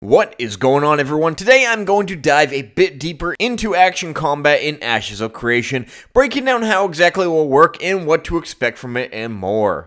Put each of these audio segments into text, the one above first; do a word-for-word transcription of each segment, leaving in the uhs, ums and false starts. What is going on, everyone? Today I'm going to dive a bit deeper into action combat in Ashes of Creation, breaking down how exactly it will work and what to expect from it and more.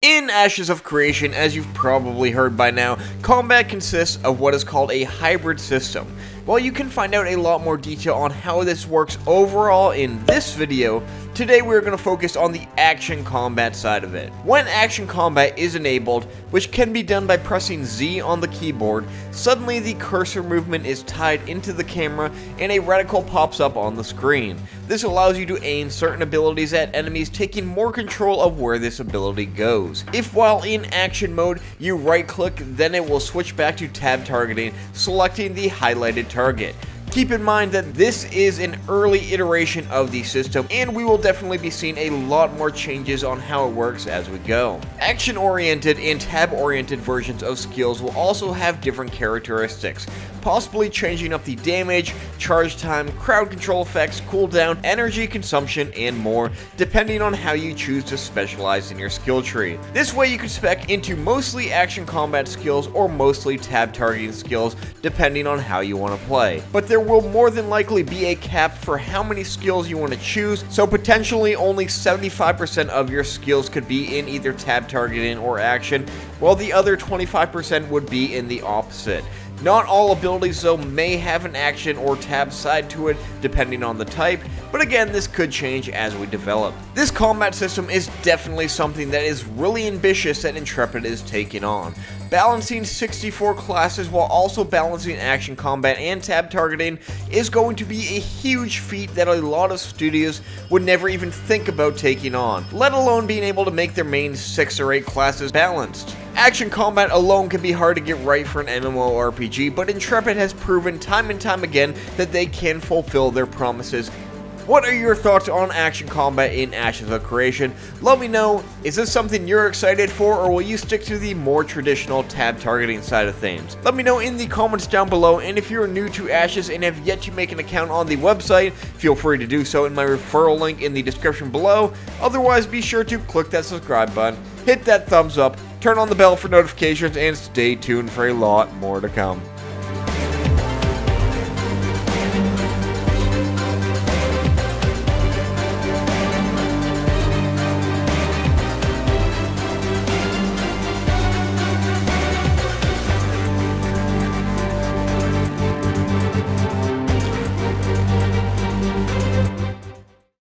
In Ashes of Creation, as you've probably heard by now, combat consists of what is called a hybrid system. While you can find out a lot more detail on how this works overall in this video, today we're going to focus on the action combat side of it. When action combat is enabled, which can be done by pressing Z on the keyboard, suddenly the cursor movement is tied into the camera and a reticle pops up on the screen. This allows you to aim certain abilities at enemies, taking more control of where this ability goes. If while in action mode you right click, then it will switch back to tab targeting, selecting the highlighted target. Keep in mind that this is an early iteration of the system, and we will definitely be seeing a lot more changes on how it works as we go. Action-oriented and tab-oriented versions of skills will also have different characteristics, possibly changing up the damage, charge time, crowd control effects, cooldown, energy consumption, and more, depending on how you choose to specialize in your skill tree. This way you can spec into mostly action combat skills or mostly tab targeting skills, depending on how you want to play. But there will more than likely be a cap for how many skills you want to choose, so potentially only seventy-five percent of your skills could be in either tab targeting or action, while the other twenty-five percent would be in the opposite. Not all abilities though may have an action or tab side to it, depending on the type, but again, this could change as we develop. This combat system is definitely something that is really ambitious that Intrepid is taking on. Balancing sixty-four classes while also balancing action combat and tab targeting is going to be a huge feat that a lot of studios would never even think about taking on, let alone being able to make their main six or eight classes balanced. Action combat alone can be hard to get right for an M M O R P G, but Intrepid has proven time and time again that they can fulfill their promises. What are your thoughts on action combat in Ashes of Creation? Let me know, is this something you're excited for, or will you stick to the more traditional tab targeting side of things? Let me know in the comments down below, and if you're new to Ashes and have yet to make an account on the website, feel free to do so in my referral link in the description below. Otherwise, be sure to click that subscribe button, hit that thumbs up, turn on the bell for notifications, and stay tuned for a lot more to come.